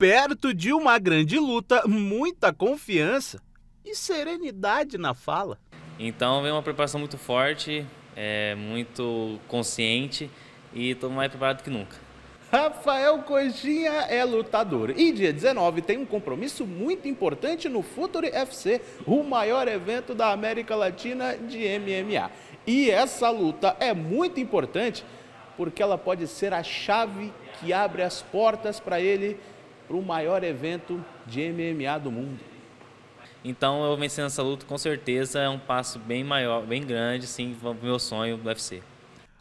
perto de uma grande luta, muita confiança e serenidade na fala. Então vem uma preparação muito forte, muito consciente e estou mais preparado que nunca. Rafael Coxinha é lutador e dia 19 tem um compromisso muito importante no Future FC, o maior evento da América Latina de MMA. E essa luta é muito importante porque ela pode ser a chave que abre as portas para ele, para o maior evento de MMA do mundo. Então eu vencendo essa luta com certeza é um passo bem maior, bem grande, sim, para o meu sonho do UFC.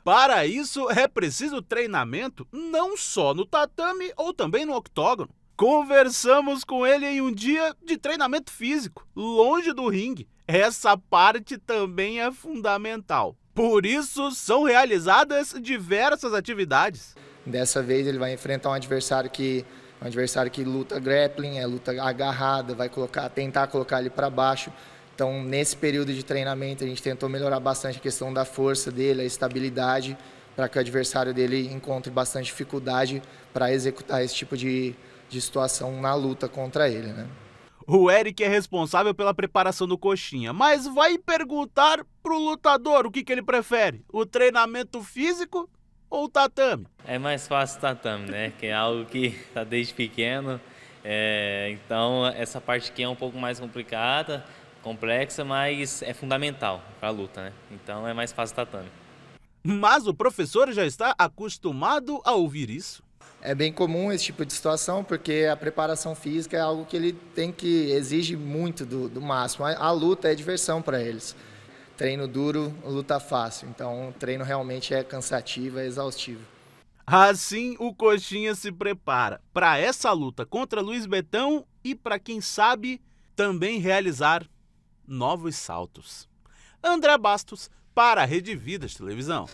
Para isso, é preciso treinamento não só no tatame ou também no octógono. Conversamos com ele em um dia de treinamento físico, longe do ringue. Essa parte também é fundamental. Por isso, são realizadas diversas atividades. Dessa vez ele vai enfrentar um adversário que luta grappling, luta agarrada, vai tentar colocar ele para baixo. Então, nesse período de treinamento, a gente tentou melhorar bastante a questão da força dele, a estabilidade, para que o adversário dele encontre bastante dificuldade para executar esse tipo de situação na luta contra ele, né? O Eric é responsável pela preparação do Coxinha, mas vai perguntar para o lutador o que ele prefere, o treinamento físico ou o tatame? É mais fácil o tatame, né? Que é algo que está desde pequeno, então essa parte aqui é um pouco mais complicada, complexa, mas é fundamental para a luta, né? Então é mais fácil o tatame. Mas o professor já está acostumado a ouvir isso. É bem comum esse tipo de situação, porque a preparação física é algo que ele exige muito do máximo. A luta é diversão para eles. Treino duro, luta fácil. Então o treino realmente é cansativo, é exaustivo. Assim o Coxinha se prepara para essa luta contra Luiz Betão e para, quem sabe, também realizar novos saltos. André Bastos, para a Rede Vida de Televisão.